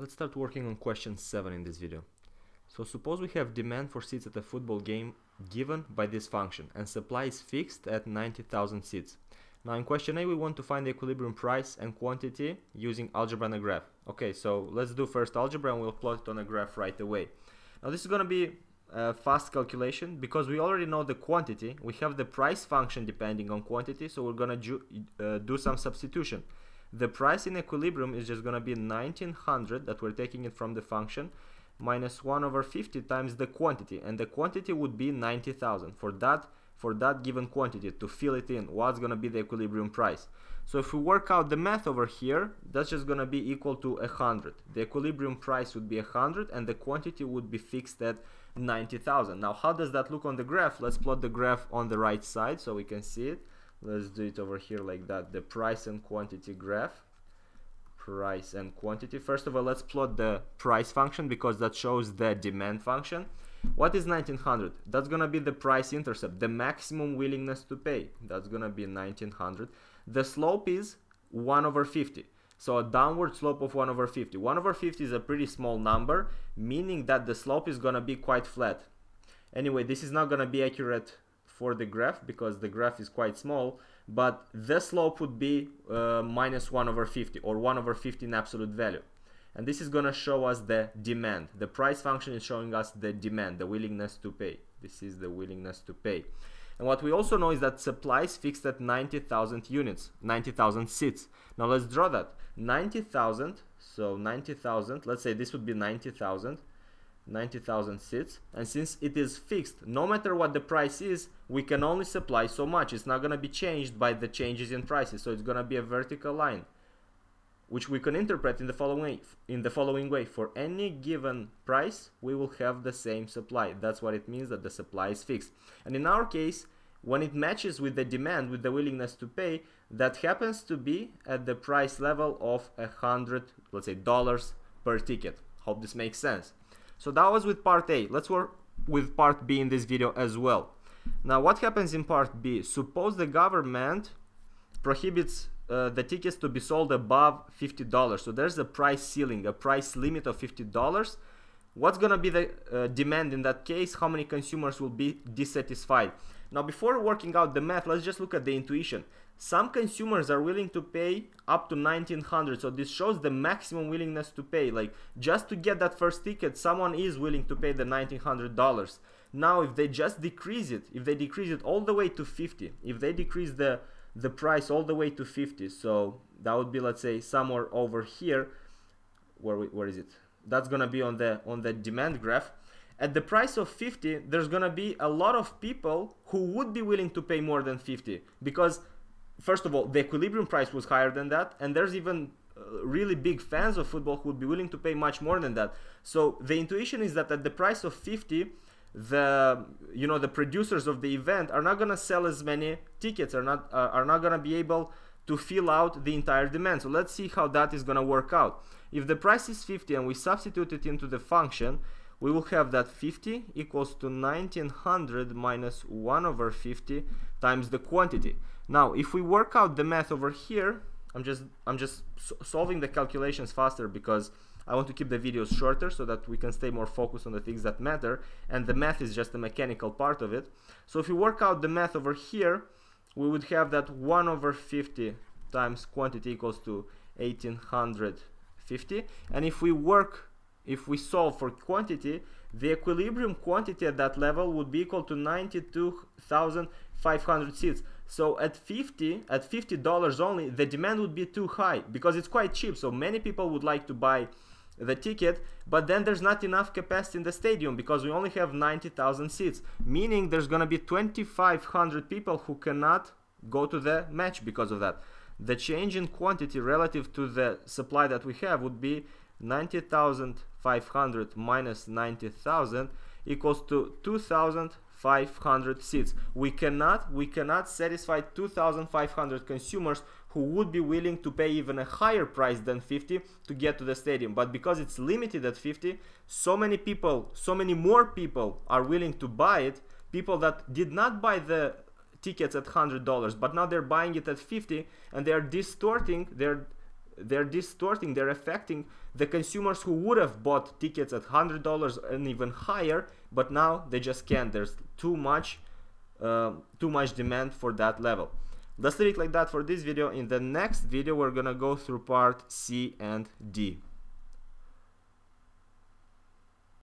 Let's start working on question 7 in this video. So suppose we have demand for seats at a football game given by this function and supply is fixed at 90,000 seats. Now in question A we want to find the equilibrium price and quantity using algebra and a graph. Okay, so let's do first algebra and we'll plot it on a graph right away. Now this is going to be a fast calculation because we already know the quantity. We have the price function depending on quantity, so we're going to do some substitution. The price in equilibrium is just going to be 1900 that we're taking it from the function minus 1 over 50 times the quantity, and the quantity would be 90,000. For that given quantity, to fill it in, what's going to be the equilibrium price? So if we work out the math over here, that's just going to be equal to 100. The equilibrium price would be 100 and the quantity would be fixed at 90,000. Now how does that look on the graph? Let's plot the graph on the right side so we can see it. Let's do it over here like that, the price and quantity graph. Price and quantity. First of all, let's plot the price function because that shows the demand function. What is 1900? That's gonna be the price intercept, the maximum willingness to pay. That's gonna be 1900. The slope is 1 over 50. So a downward slope of 1 over 50. 1 over 50 is a pretty small number, meaning that the slope is gonna be quite flat. Anyway, this is not gonna be accurate for the graph because the graph is quite small, but the slope would be minus 1 over 50 or 1 over 50 in absolute value. And this is going to show us the demand. The price function is showing us the demand, the willingness to pay. This is the willingness to pay. And what we also know is that supply is fixed at 90,000 units, 90,000 seats. Now let's draw that. 90,000, so 90,000, let's say this would be 90,000 seats, and since it is fixed, no matter what the price is, we can only supply so much. It's not going to be changed by the changes in prices, so it's going to be a vertical line, which we can interpret in the following way. For any given price, we will have the same supply. That's what it means, that the supply is fixed. And in our case, when it matches with the demand, with the willingness to pay, that happens to be at the price level of $100, let's say, dollars per ticket. Hope this makes sense. So that was with part A. Let's work with part B in this video as well. Now what happens in part B? Suppose the government prohibits the tickets to be sold above $50. So there's a price ceiling, a price limit of $50. What's going to be the demand in that case? How many consumers will be dissatisfied? Now before working out the math, let's just look at the intuition. Some consumers are willing to pay up to 1900, so this shows the maximum willingness to pay. Like, just to get that first ticket, someone is willing to pay the $1900. Now if they just decrease it, if they decrease it all the way to 50, if they decrease the price all the way to 50, so that would be, let's say, somewhere over here, where is it? That's gonna be on the demand graph. At the price of 50, there's gonna be a lot of people who would be willing to pay more than 50, because first of all, the equilibrium price was higher than that, and there's even really big fans of football who would be willing to pay much more than that. So the intuition is that at the price of 50, the producers of the event are not gonna sell as many tickets, are not gonna be able to fill out the entire demand. So let's see how that is gonna work out. If the price is 50 and we substitute it into the function, we will have that 50 equals to 1900 minus 1 over 50 times the quantity. Now, if we work out the math over here, I'm just solving the calculations faster because I want to keep the videos shorter so that we can stay more focused on the things that matter, and the math is just the mechanical part of it. So if we work out the math over here, we would have that 1 over 50 times quantity equals to 1850, and if we solve for quantity, the equilibrium quantity at that level would be equal to 92,500 seats. So at $50 only, the demand would be too high because it's quite cheap. So many people would like to buy the ticket, but then there's not enough capacity in the stadium because we only have 90,000 seats, meaning there's going to be 2,500 people who cannot go to the match because of that. The change in quantity relative to the supply that we have would be 90,500 minus 90,000 equals to 2,500 seats. We cannot satisfy 2,500 consumers who would be willing to pay even a higher price than 50 to get to the stadium. But because it's limited at 50, so many more people are willing to buy it. People that did not buy the tickets at $100, but now they're buying it at 50, and they're they're distorting, they're affecting the consumers who would have bought tickets at $100 and even higher, but now they just can't. There's too much demand for that level. Let's leave it like that for this video. In the next video, we're gonna go through part C and D.